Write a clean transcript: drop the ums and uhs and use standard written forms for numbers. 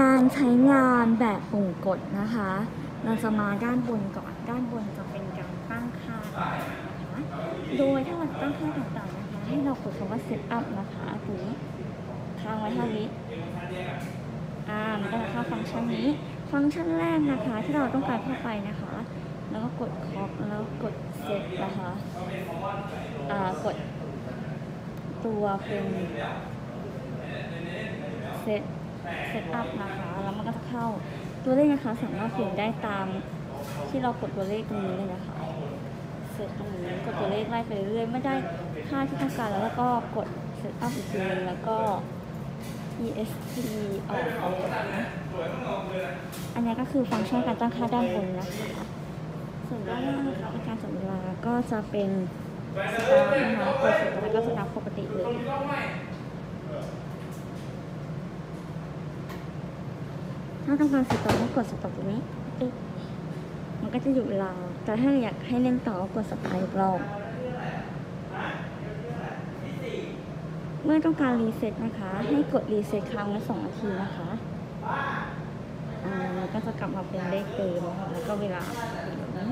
การใช้งานแบบปุ่มกดนะคะเราจะมาด้านบนก่อนด้านบนจะเป็นการตั้งค่าโดยถ้าเราตั้งค่าต่างๆนะคะให้เรากดคำว่า set up นะคะตัวนี้ค้างไว้เท่านี้มันก็จะเข้าฟังก์ชันนี้ฟังก์ชันแรกนะคะที่เราต้องการเข้าไปนะคะแล้วก็กดคล็อกแล้วกด set นะคะกดตัวเป็น set up นะคะแล้วมันก็จะเข้าตัวเลขนะคะสามารถเปลี่ยนได้ตามที่เรากดตัวเลขตรงนี้เลยนะคะเสร็จตรงนี้กดตัวเลขไล่ไปเรื่อยๆไม่ได้ค่าที่ต้องการแล้วก็กด set up อีกทีนึงแล้วก็ ESP ออกนะอันนี้ก็คือฟังก์ชันการตั้งค่าด้านบนนะคะส่วนด้านล่างนะคะเป็นการจับเวลาก็จะเป็นสตาร์นะคะกดเสร็จแล้วก็จะนับปกติเลยถ้าต้องการสต็อปให้กดสต็อปตรงนี้มันก็จะหยุดเวลาแต่ถ้าอยากให้เล่นต่อกดสต็อปอีกรอบเมื่อต้องการรีเซ็ตนะคะให้กดรีเซ็ตครั้งละ2 นาทีนะคะมันก็จะกลับมาเป็นเลขเดิมแล้วก็เวลาแบบนี้